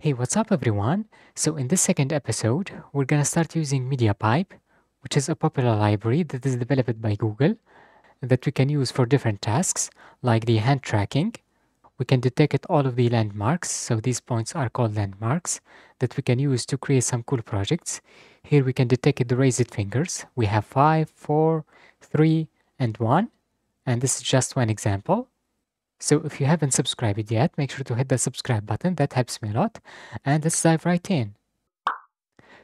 Hey, what's up everyone? So in this second episode, we're gonna start using MediaPipe, which is a popular library that is developed by Google that we can use for different tasks, like the hand tracking. We can detect all of the landmarks, so these points are called landmarks, that we can use to create some cool projects. Here we can detect the raised fingers. We have 5, 4, 3, and 1, and this is just one example. So if you haven't subscribed yet, make sure to hit the subscribe button, that helps me a lot, and let's dive right in.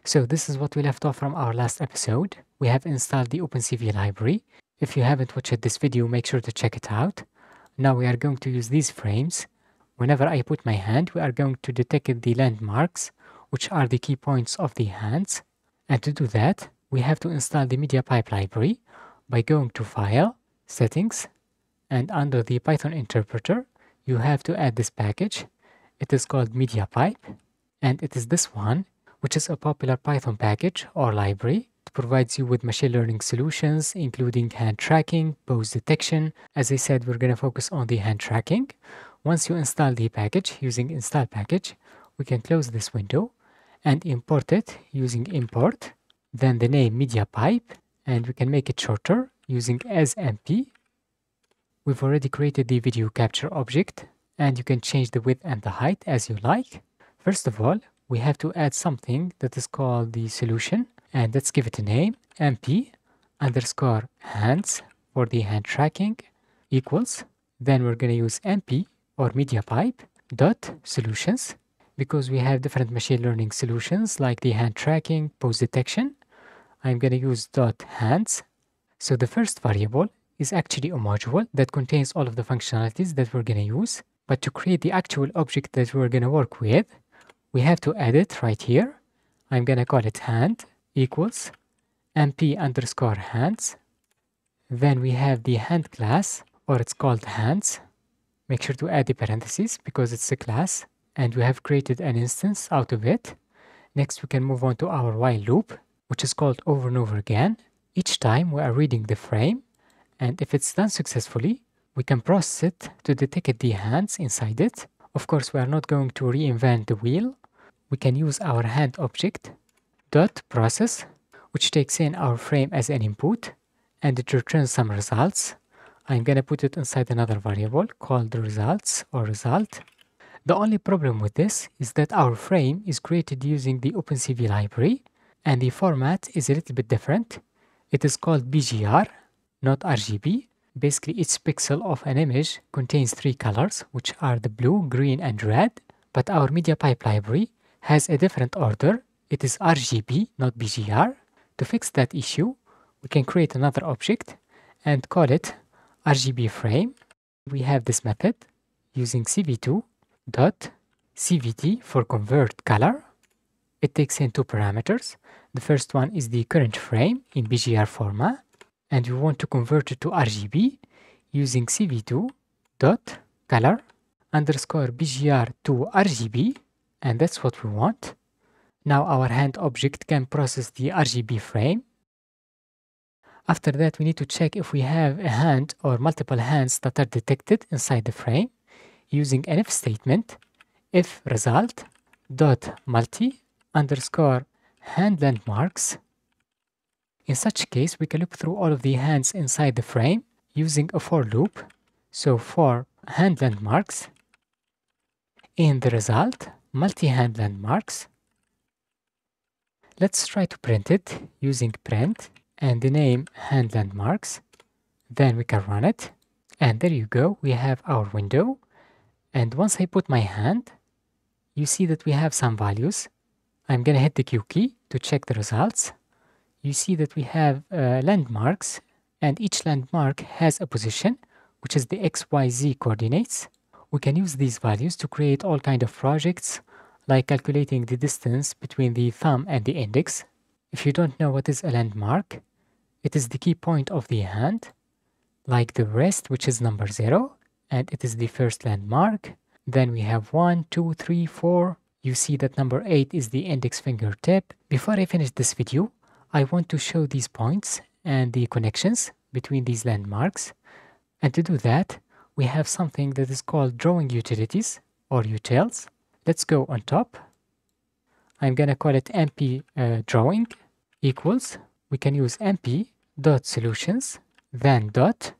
So this is what we left off from our last episode. We have installed the OpenCV library. If you haven't watched this video, make sure to check it out. Now we are going to use these frames. Whenever I put my hand, we are going to detect the landmarks, which are the key points of the hands. And to do that, we have to install the MediaPipe library by going to File, Settings, and under the Python interpreter, you have to add this package. It is called MediaPipe, and it is this one, which is a popular Python package or library. It provides you with machine learning solutions, including hand tracking, pose detection. As I said, we're gonna focus on the hand tracking. Once you install the package using install package, we can close this window and import it using import, then the name MediaPipe, and we can make it shorter using as MP. We've already created the video capture object, and you can change the width and the height as you like. First of all, we have to add something that is called the solution, and let's give it a name, mp_hands for the hand tracking equals. Then we're gonna use mp or MediaPipe dot solutions, because we have different machine learning solutions like the hand tracking, pose detection. I'm gonna use dot hands. So the first variable is actually a module that contains all of the functionalities that we're going to use. But to create the actual object that we're going to work with, we have to add it right here. I'm going to call it hand equals mp_hands. Then we have the hand class, or it's called hands. Make sure to add the parentheses because it's a class, and we have created an instance out of it. Next, we can move on to our while loop, which is called over and over again. Each time we are reading the frame, and if it's done successfully, we can process it to detect the hands inside it. Of course, we are not going to reinvent the wheel. We can use our hand object dot process, which takes in our frame as an input, and it returns some results. I'm gonna put it inside another variable called results or result. The only problem with this is that our frame is created using the OpenCV library, and the format is a little bit different. It is called BGR, not RGB. Basically, each pixel of an image contains 3 colors, which are the blue, green, and red. But our MediaPipe library has a different order. It is RGB, not BGR. To fix that issue, we can create another object and call it RGB frame. We have this method using cv2.cvd for convert color. It takes in 2 parameters. The first one is the current frame in BGR format, and we want to convert it to RGB using cv2.color_bgr to RGB, and that's what we want. Now our hand object can process the RGB frame. After that, we need to check if we have a hand or multiple hands that are detected inside the frame using an if statement, if result.multi_handlandmarks. In such case, we can loop through all of the hands inside the frame using a for loop. So for hand landmarks, in the result, multi-hand landmarks. Let's try to print it using print and the name hand landmarks. Then we can run it. And there you go, we have our window. And once I put my hand, you see that we have some values. I'm gonna hit the Q key to check the results. You see that we have landmarks, and each landmark has a position, which is the XYZ coordinates. We can use these values to create all kinds of projects, like calculating the distance between the thumb and the index. If you don't know what is a landmark, it is the key point of the hand, like the wrist, which is number 0, and it is the first landmark. Then we have 1, 2, 3, 4. You see that number 8 is the index fingertip. Before I finish this video, I want to show these points and the connections between these landmarks. And to do that, we have something that is called drawing utilities or utils. Let's go on top. I'm gonna call it MP drawing equals, we can use MP dot solutions, then dot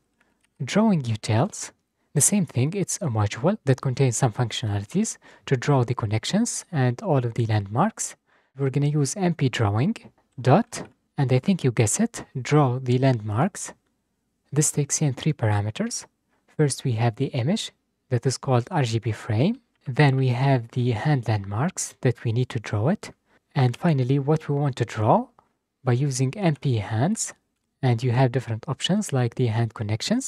drawing utils. The same thing, it's a module that contains some functionalities to draw the connections and all of the landmarks. We're gonna use MP drawing dot, and I think you guess it, draw the landmarks. This takes in 3 parameters. First we have the image that is called RGB frame. Then we have the hand landmarks that we need to draw it. And finally what we want to draw by using MP hands. And you have different options like the hand connections.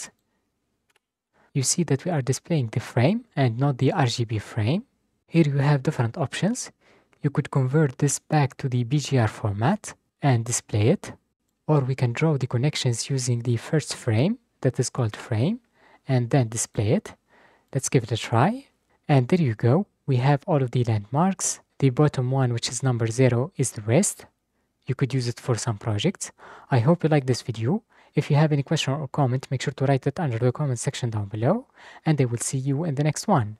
You see that we are displaying the frame and not the RGB frame. Here you have different options. You could convert this back to the BGR format and display it, or we can draw the connections using the first frame that is called frame and then display it. Let's give it a try, and there you go, we have all of the landmarks. The bottom one, which is number 0, is the rest. You could use it for some projects. I hope you like this video. If you have any question or comment, make sure to write it under the comment section down below, and I will see you in the next one.